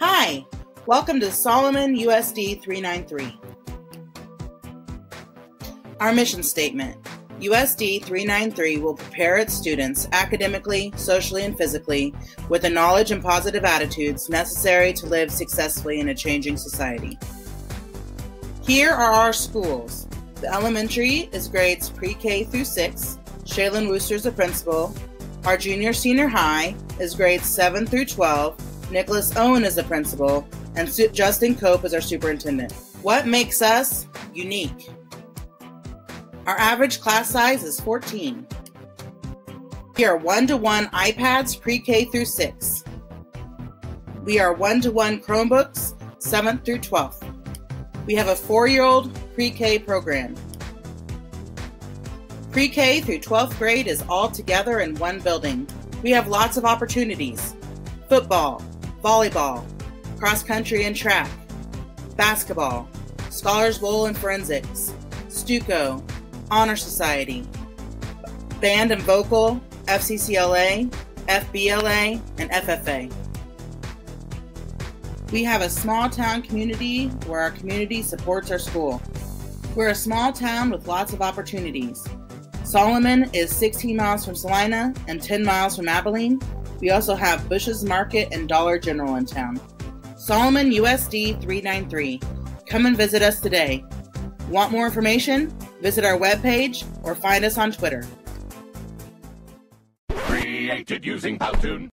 Hi, welcome to Solomon USD 393. Our mission statement, USD 393 will prepare its students academically, socially, and physically with the knowledge and positive attitudes necessary to live successfully in a changing society. Here are our schools. The elementary is grades pre-K through 6. Shaylen Wooster is the principal. Our senior high is grades 7 through 12. Nicholas Owen is the principal, and Justin Cope is our superintendent. What makes us unique? Our average class size is 14. We are one-to-one iPads pre-K through 6. We are one-to-one Chromebooks 7th through 12th. We have a 4-year-old pre-K program. Pre-K through 12th grade is all together in one building. We have lots of opportunities: football, volleyball, cross-country and track, basketball, Scholars Bowl and forensics, STUCO, Honor Society, Band and Vocal, FCCLA, FBLA, and FFA. We have a small town community where our community supports our school. We're a small town with lots of opportunities. Solomon is 16 miles from Salina and 10 miles from Abilene. We also have Bush's Market and Dollar General in town. Solomon USD 393. Come and visit us today. Want more information? Visit our webpage or find us on Twitter. Created using Powtoon.